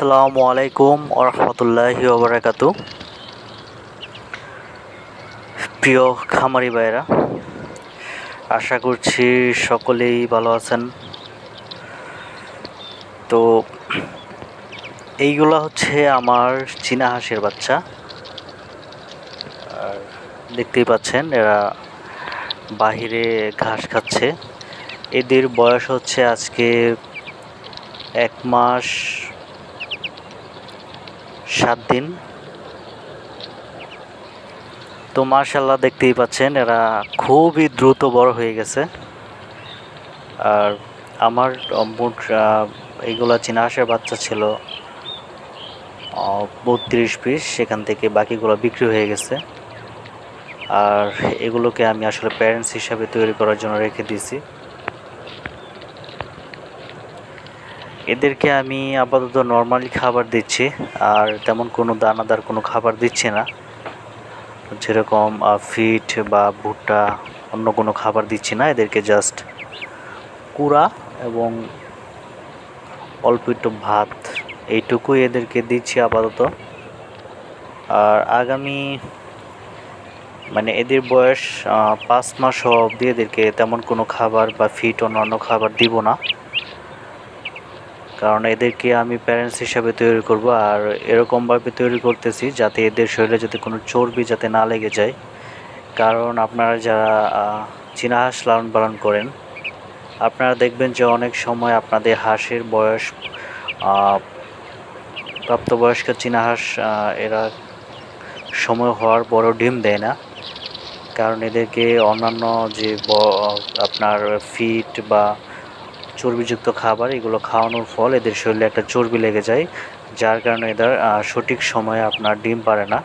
আসসালামু আলাইকুম ওয়া রাহমাতুল্লাহি ওয়া বারাকাতুহু। প্রিয় খামারি ভাইরা, আশা করছি সকলেই ভালো আছেন। তো এইগুলা হচ্ছে আমার চীনা হাঁসের বাচ্চা, দেখতেই পাচ্ছেন এরা বাহিরে ঘাস খাচ্ছে। এদের বয়স হচ্ছে আজকে 1 মাস 7 দিন। তো মাশাআল্লাহ দেখতেই পাচ্ছেন এরা খুবই দ্রুত বড় হয়ে গেছে। আর আমার মোট এইগুলা চীনা হাঁসের বাচ্চা ছিল 32 পিস, সেখান থেকে বাকিগুলো বিক্রি হয়ে গেছে। আর এগুলোকে আমি আসলে প্যারেন্টস হিসাবে তৈরি করার জন্য রেখে দিয়েছি। এদেরকে আমি আপাতত নর্মালি খাবার দিচ্ছি, আর তেমন কোনো দানাদার কোনো খাবার দিচ্ছি না, যেরকম ফিট বা ভুট্টা অন্য কোনো খাবার দিচ্ছি না। এদেরকে জাস্ট কুড়া এবং অল্প একটু ভাত, এইটুকুই এদেরকে দিচ্ছি আপাতত। আর আগামী এদের বয়স 5 মাস হওয়া অবধি এদেরকে তেমন কোনো খাবার বা ফিট অন্য খাবার দিব না, কারণ এদেরকে আমি প্যারেন্টস হিসাবে তৈরি করব। আর এরকমভাবে তৈরি করতেছি যাতে এদের শরীরে যাতে কোনো চর্বি যাতে না লেগে যায়, কারণ আপনারা যারা চীনা হাঁস লালন পালন করেন আপনারা দেখবেন যে অনেক সময় আপনাদের হাঁসের বয়স প্রাপ্তবয়স্ক চীনা হাঁস এরা সময় হওয়ার পরও ডিম দেয় না, কারণ এদেরকে অন্যান্য যে আপনার ফিট বা চর্বিযুক্ত খাবার এগুলো খাওয়ানোর ফল এদের শরীরে একটা চর্বি লেগে যায়, যার কারণে এদের সঠিক সময়ে আপনার ডিম পারে না।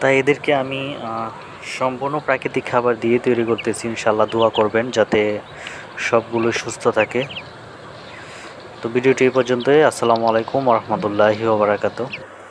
তাই এদেরকে আমি সম্পূর্ণ প্রাকৃতিক খাবার দিয়ে তৈরি করতেছি। ইনশাআল্লাহ দোয়া করবেন যাতে সবগুলো সুস্থ থাকে। তো ভিডিওটি এই পর্যন্তই। আসসালামু আলাইকুম ওয়া রাহমাতুল্লাহি ওয়া বারাকাতুহু।